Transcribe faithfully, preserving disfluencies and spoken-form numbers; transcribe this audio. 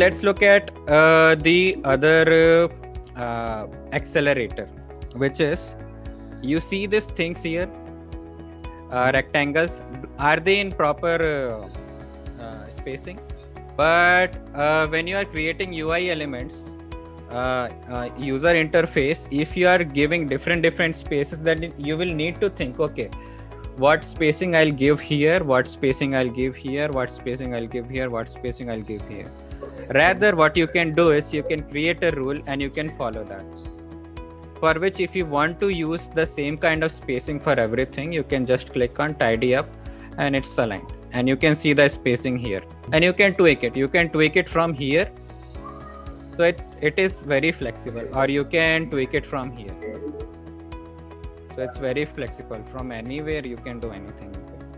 let's look at uh, the other uh, uh, accelerator, which is, you see these things here, uh, rectangles, are they in proper uh, uh, spacing? But uh, when you are creating U I elements, uh, uh, user interface, if you are giving different different spaces, then you will need to think, okay, what spacing I'll give here, what spacing I'll give here, what spacing I'll give here, what spacing I'll give here. Rather, what you can do is you can create a rule and you can follow that. For which, if you want to use the same kind of spacing for everything, you can just click on tidy up and it's aligned. And you can see the spacing here. And you can tweak it. You can tweak it from here. So it, it is very flexible. Or you can tweak it from here. So it's very flexible. From anywhere you can do anything.